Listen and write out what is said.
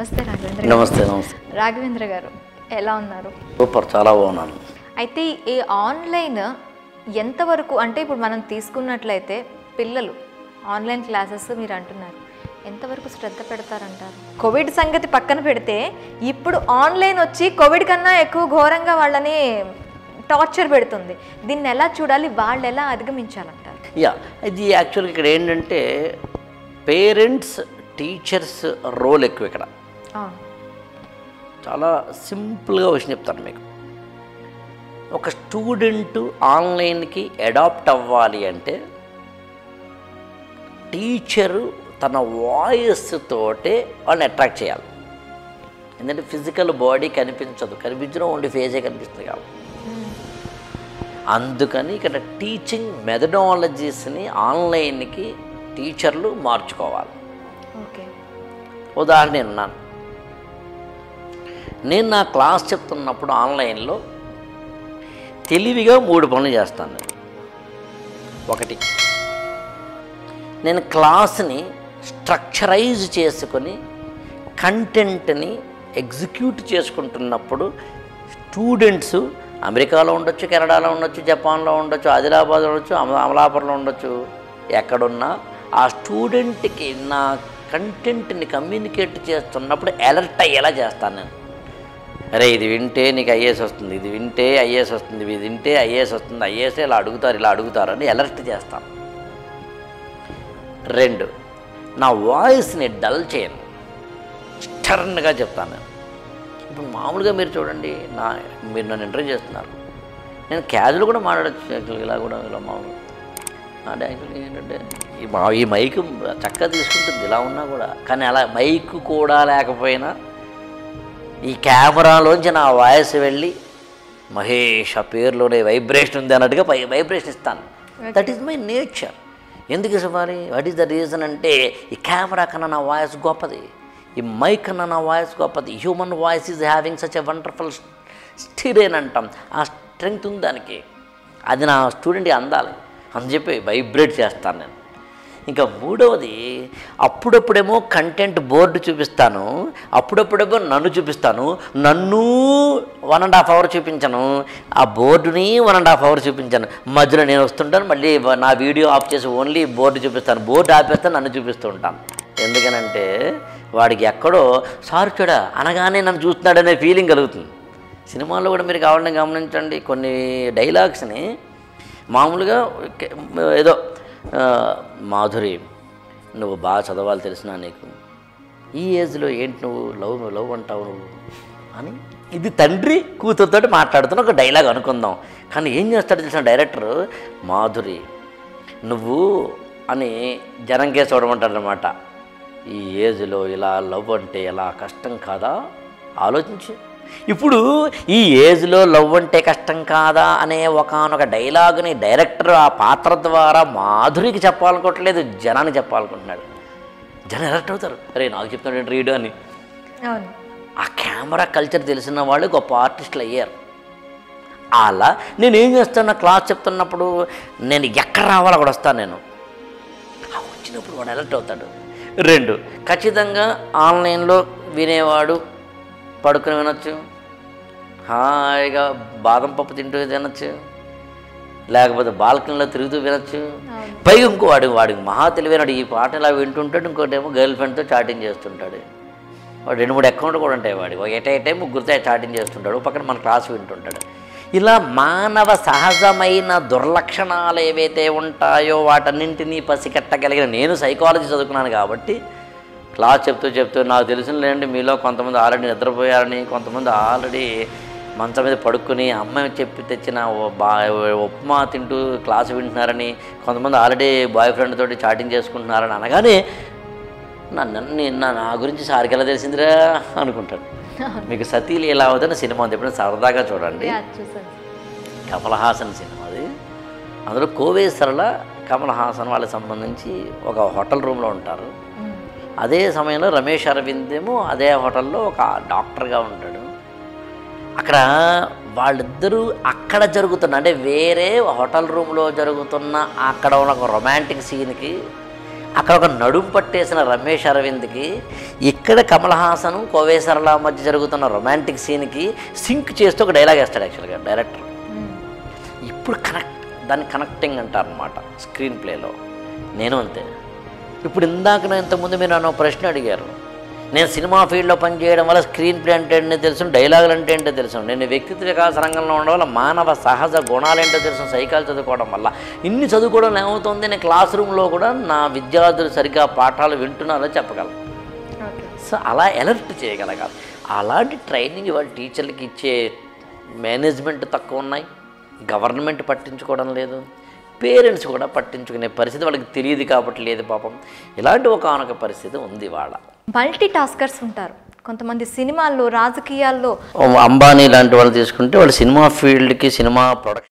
Namaste Raghavendra Garu. Namaste, namaste. Raghavendra Garu, ela unnaru? Super, chala bagunnanu. Aithe ee online enta varaku ante ippudu manam teeskunnatlayite pillalu online classes meer antunnaru. ఎంత వరకు శ్రద్ధ పెడతారంటారు? Covid సంగతి పక్కన పెడితే ఇప్పుడు online వచ్చి Covid కన్నా ఎక్కువ ఘోరంగా వాళ్ళని టార్చర్ పెడుతుంది. దీన్ని ఎలా చూడాలి? వాళ్ళు ఎలా అధిగమించాలంటారు? యా, ఇది యాక్చువల్గా ఇక్కడ ఏంటంటే పేరెంట్స్ టీచర్స్ రోల్ ఎక్కువ. ఇక్కడ చాలా సింపుల్గా విషయం చెప్తాను మీకు. ఒక స్టూడెంట్ ఆన్లైన్కి అడాప్ట్ అవ్వాలి అంటే టీచరు తన వాయిస్ తోటే వాళ్ళని అట్రాక్ట్ చేయాలి. ఎందుకంటే ఫిజికల్ బాడీ కనిపించదు, కనిపించడం ఓన్లీ ఫేజే కనిపిస్తుంది కాబట్టి. అందుకని ఇక్కడ టీచింగ్ మెథడాలజీస్ని ఆన్లైన్కి టీచర్లు మార్చుకోవాలి. ఓకే, ఉదాహరణ ఉన్నాను. నేను నా క్లాస్ చెప్తున్నప్పుడు ఆన్లైన్లో తెలివిగా 3 పనులు చేస్తాను. ఒకటి, నేను క్లాస్ని స్ట్రక్చరైజ్ చేసుకొని కంటెంట్ని ఎగ్జిక్యూట్ చేసుకుంటున్నప్పుడు స్టూడెంట్స్ అమెరికాలో ఉండొచ్చు, కెనడాలో ఉండొచ్చు, జపాన్లో ఉండొచ్చు, ఆదిలాబాద్లో ఉండొచ్చు, అమలాపురంలో ఉండొచ్చు, ఎక్కడున్నా ఆ స్టూడెంట్కి నా కంటెంట్ని కమ్యూనికేట్ చేస్తున్నప్పుడు అలర్ట్ అయ్యేలా చేస్తాను. నేను అరే ఇది వింటే నీకు ఐఏఎస్ వస్తుంది, ఇది వింటే ఐఏఎస్ వస్తుంది, ఇది వింటే ఐఏఎస్ వస్తుంది, ఐఏఎస్ ఇలా అడుగుతారు అని అలర్ట్ చేస్తాను. 2, నా వాయిస్ని డల్ చేయను, స్టర్న్గా చెప్తాను. ఇప్పుడు మామూలుగా మీరు చూడండి, మీరు నన్ను ఇంటర్వ్యూ చేస్తున్నారు, నేను క్యాజువల్ కూడా మాట్లాడచ్చు. ఇలా మామూలుగా అంటే యాక్చువల్గా ఏంటంటే ఈ మైక్ చక్కగా తీసుకుంటుంది ఇలా ఉన్నా కూడా, కానీ అలా మైక్ కూడా లేకపోయినా ఈ కెమెరాలోంచి నా వాయిస్ వెళ్ళి మహేష్ ఆ పేరులోనే వైబ్రేషన్ ఉంది అన్నట్టుగా వైబ్రేషన్ ఇస్తాను. That is my nature. ఎందుకు ఇవ్వాలి? వాట్ ఈస్ ద రీజన్ అంటే ఈ కెమెరా కన్నా నా వాయిస్ గొప్పది, ఈ మైక్ కన్నా నా వాయిస్ గొప్పది. Human voice is having such a wonderful strain అంటాం. ఆ స్ట్రెంగ్త్ ఉంది దానికి, అది నా స్టూడెంట్కి అందాలి అని చెప్పి వైబ్రేట్ చేస్తాను నేను. ఇంకా 3వది, అప్పుడప్పుడేమో కంటెంట్ బోర్డు చూపిస్తాను, అప్పుడప్పుడేమో నన్ను చూపిస్తాను. నన్ను 1.5 hours చూపించాను, ఆ బోర్డుని 1.5 hours చూపించాను. మధ్యలో నేను వస్తుంటాను, మళ్ళీ నా వీడియో ఆఫ్ చేసి ఓన్లీ బోర్డు చూపిస్తాను. బోర్డు ఆపేస్తాను, నన్ను చూపిస్తూ ఉంటాను. ఎందుకనంటే వాడికి ఎక్కడో సార్ చూడ అనగానే నన్ను చూస్తున్నాడనే ఫీలింగ్ కలుగుతుంది. సినిమాలో కూడా మీరు కావాలని గమనించండి, కొన్ని డైలాగ్స్ని మామూలుగా ఏదో మాధురి నువ్వు బాగా చదవాలి తెలిసినా నీకు ఈ ఏజ్లో ఏంటి నువ్వు లవ్ అంటావు నువ్వు అని, ఇది తండ్రి కూతురుతో మాట్లాడుతున్న ఒక డైలాగ్ అనుకుందాం. కానీ ఏం చేస్తాడు తెలిసిన డైరెక్టర్, మాధురి నువ్వు అని జనం కేసు చూడమంటాడు అనమాట. ఈ ఏజ్లో ఇలా లవ్ అంటే ఎలా కష్టం కాదా ఆలోచించు. ఇప్పుడు ఈ ఏజ్లో లవ్ అంటే కష్టం కాదా అనే ఒకానొక డైలాగుని డైరెక్టర్ ఆ పాత్ర ద్వారా మాధురికి చెప్పాలనుకోవట్లేదు, జనానికి చెప్పాలనుకుంటున్నాడు. జనం ఎలర్ట్ అవుతారు, అరే నాకు చెప్తున్నాడు రీడు అని. ఆ కెమెరా కల్చర్ తెలిసిన వాళ్ళు గొప్ప ఆర్టిస్టులు అయ్యారు. అలా నేనేం చేస్తాను, క్లాస్ చెప్తున్నప్పుడు నేను ఎక్కడ రావాలో కూడా వస్తాను. నేను వచ్చినప్పుడు వాడు ఎలర్ట్ అవుతాడు. 2, ఖచ్చితంగా ఆన్లైన్లో వినేవాడు పడుకుని వినొచ్చు, హాయిగా బాదం పప్పు తింటూ తినొచ్చు, లేకపోతే బాల్కనీలో తిరుగుతూ వినొచ్చు. పైగా ఇంకో వాడికి మహా తెలివైనాడు, ఈ పాట ఇలా వింటుంటాడు, ఇంకోటేమో గర్ల్ ఫ్రెండ్తో చాటింగ్ చేస్తుంటాడు. వాడు 2-3 అకౌంట్లు కూడా ఉంటాయి వాడికి, ఎటైతే ముగ్గురితో చాటింగ్ చేస్తుంటాడు, పక్కన మన క్లాస్ వింటుంటాడు. ఇలా మానవ సహజమైన దుర్లక్షణాలు ఏవైతే ఉంటాయో వాటన్నింటినీ పసికట్టగలిగిన నేను సైకాలజీ చదువుకున్నాను కాబట్టి క్లాస్ చెప్తూ నాకు తెలిసినలేండి మీలో కొంతమంది ఆల్రెడీ నిద్రపోయారని, కొంతమంది ఆల్రెడీ మంచం మీద పడుకుని అమ్మాయి చెప్పి తెచ్చిన ఉప్మా తింటూ క్లాస్ వింటున్నారని, కొంతమంది ఆల్రెడీ బాయ్ ఫ్రెండ్ తోటి చాటింగ్ చేసుకుంటున్నారని అనగానే నా గురించి సార్కి ఎలా తెలిసిందిరా అనుకుంటాడు. మీకు సతీలు ఎలా అవుతుందో సినిమా అని చెప్పిన సరదాగా చూడండి, కమల హాసన్ సినిమా అది. అందులో కోవేశ్వరల కమల హాసన్ వాళ్ళకి సంబంధించి ఒక హోటల్ రూమ్లో ఉంటారు. అదే సమయంలో రమేష్ అరవింద్ ఏమో అదే హోటల్లో ఒక డాక్టర్గా ఉంటాడు. అక్కడ వాళ్ళిద్దరూ అక్కడ జరుగుతున్న అంటే వేరే హోటల్ రూమ్లో జరుగుతున్న అక్కడ ఉన్న ఒక రొమాంటిక్ సీన్కి అక్కడ ఒక నడుం పట్టేసిన రమేష్ అరవింద్కి ఇక్కడ కమల్ హాసన్ కోవేశ్వరరావు మధ్య జరుగుతున్న రొమాంటిక్ సీన్కి సింక్ చేస్తూ ఒక డైలాగ్ వేస్తాడు యాక్చువల్గా డైరెక్టర్. ఇప్పుడు దాన్ని కనెక్టింగ్ అంటారనమాట స్క్రీన్ ప్లేలో. నేను అంతే. ఇప్పుడు ఇందాక నేను ఇంతకుముందు మీరు నన్ను ప్రశ్న అడిగారు, నేను సినిమా ఫీల్డ్లో పనిచేయడం వల్ల స్క్రీన్ ప్లే అంటే ఏంటో తెలుసు, డైలాగులు అంటే ఏంటో తెలుసు, నేను వ్యక్తిత్వ వికాస రంగంలో ఉండడం వల్ల మానవ సహజ గుణాలు ఏంటో తెలుసు, సైకాలజీ చదువుకోవడం వల్ల. ఇన్ని చదువుకోవడం ఏమవుతుంది, నేను క్లాస్ రూమ్లో కూడా నా విద్యార్థులు సరిగ్గా పాఠాలు వింటున్నారో చెప్పగలను. సో అలా అలర్ట్ చేయగలగాలి. అలాంటి ట్రైనింగ్ ఇవాళ టీచర్లకి ఇచ్చే మేనేజ్మెంట్ తక్కువ ఉన్నాయి, గవర్నమెంట్ పట్టించుకోవడం లేదు, పేరెంట్స్ కూడా పట్టించుకునే పరిస్థితి వాళ్ళకి తెలియదు కాబట్టి లేదు పాపం. ఇలాంటి ఒకానొక పరిస్థితి ఉంది. వాళ్ళ మల్టీ టాస్కర్స్ ఉంటారు కొంతమంది సినిమాల్లో, రాజకీయాల్లో. అంబానీ లాంటి వాళ్ళు తీసుకుంటే వాళ్ళు సినిమా ఫీల్డ్కి, సినిమా ప్రొడక్షన్